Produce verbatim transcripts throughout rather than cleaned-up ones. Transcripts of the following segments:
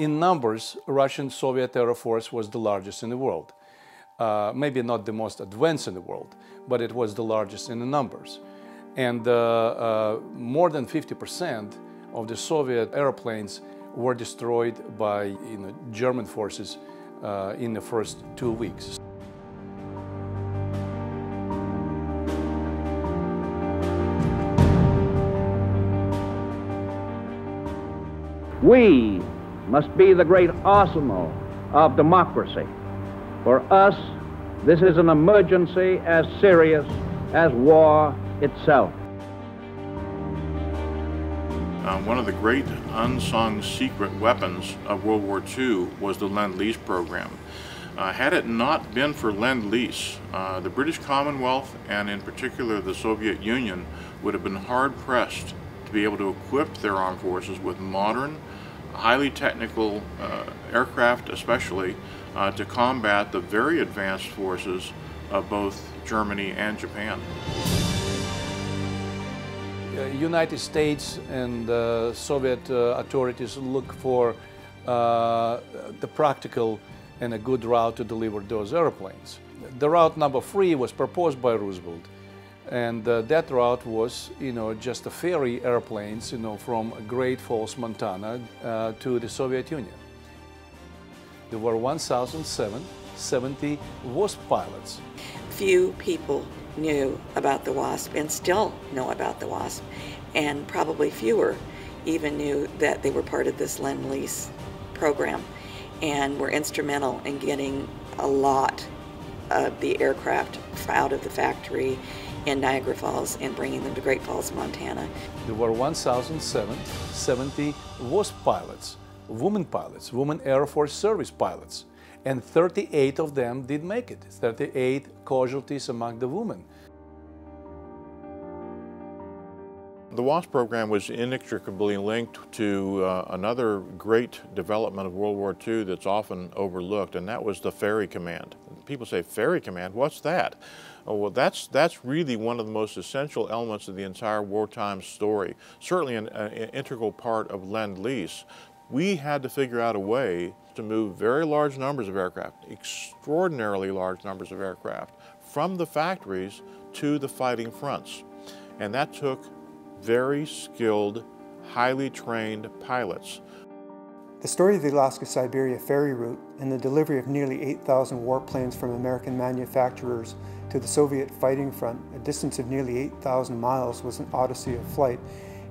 in numbers, Russian-Soviet Air Force was the largest in the world. Uh, maybe not the most advanced in the world, but it was the largest in the numbers. And uh, uh, more than fifty percent of the Soviet airplanes were destroyed by you know, German forces uh, in the first two weeks. We must be the great arsenal of democracy. For us, this is an emergency as serious as war itself. Uh, one of the great unsung secret weapons of World War Two was the Lend-Lease program. Uh, had it not been for Lend-Lease, uh, the British Commonwealth, and in particular the Soviet Union, would have been hard-pressed to be able to equip their armed forces with modern, highly technical uh, aircraft, especially uh, to combat the very advanced forces of both Germany and Japan. The uh, United States and uh, Soviet uh, authorities look for uh, the practical and a good route to deliver those airplanes. The route number three was proposed by Roosevelt. And uh, that route was, you know, just the ferry airplanes, you know, from Great Falls, Montana, uh, to the Soviet Union. There were one thousand seven hundred seventy WASP pilots. Few people knew about the WASP and still know about the WASP, and probably fewer even knew that they were part of this Lend-Lease program and were instrumental in getting a lot of the aircraft out of the factory in Niagara Falls and bringing them to Great Falls, Montana. There were one thousand seven hundred seventy WASP pilots, women pilots, Women Airforce Service Pilots, and thirty-eight of them did make it, thirty-eight casualties among the women. The WASP program was inextricably linked to uh, another great development of World War Two that's often overlooked, and that was the Ferry Command. People say, Ferry Command, what's that? Oh, well, that's, that's really one of the most essential elements of the entire wartime story, certainly an, an integral part of Lend-Lease. We had to figure out a way to move very large numbers of aircraft, extraordinarily large numbers of aircraft, from the factories to the fighting fronts, and that took very skilled, highly trained pilots. The story of the Alaska-Siberia ferry route and the delivery of nearly eight thousand warplanes from American manufacturers to the Soviet fighting front, a distance of nearly eight thousand miles, was an odyssey of flight.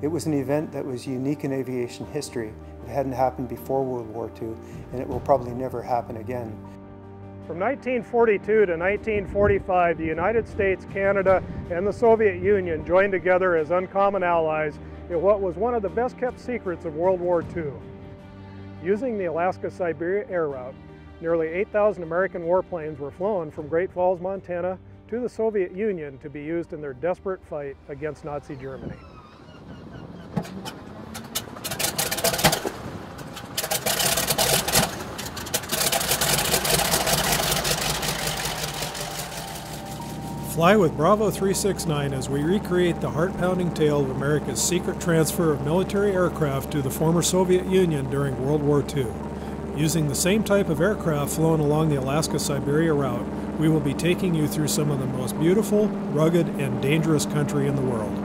It was an event that was unique in aviation history. It hadn't happened before World War Two, and it will probably never happen again. From nineteen forty-two to nineteen forty-five, the United States, Canada, and the Soviet Union joined together as uncommon allies in what was one of the best-kept secrets of World War Two. Using the Alaska-Siberia Air Route, nearly eight thousand American warplanes were flown from Great Falls, Montana, to the Soviet Union to be used in their desperate fight against Nazi Germany. Fly with Bravo three six nine as we recreate the heart-pounding tale of America's secret transfer of military aircraft to the former Soviet Union during World War Two. Using the same type of aircraft flown along the Alaska-Siberia route, we will be taking you through some of the most beautiful, rugged, and dangerous country in the world.